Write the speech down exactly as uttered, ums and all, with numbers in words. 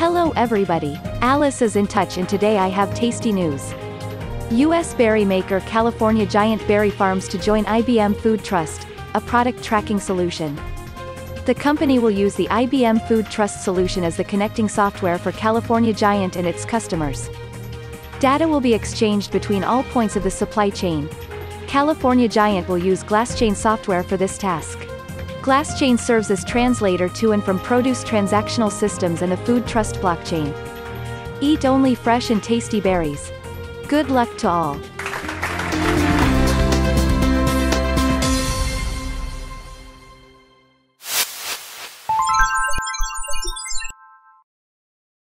Hello everybody, Alice is in touch and today I have tasty news. U S berry maker California Giant Berry Farms to join I B M Food Trust, a product tracking solution. The company will use the I B M Food Trust solution as the connecting software for California Giant and its customers. Data will be exchanged between all points of the supply chain. California Giant will use Glasschain software for this task. Glasschain serves as translator to and from produce transactional systems and the Food Trust blockchain. Eat only fresh and tasty berries. Good luck to all.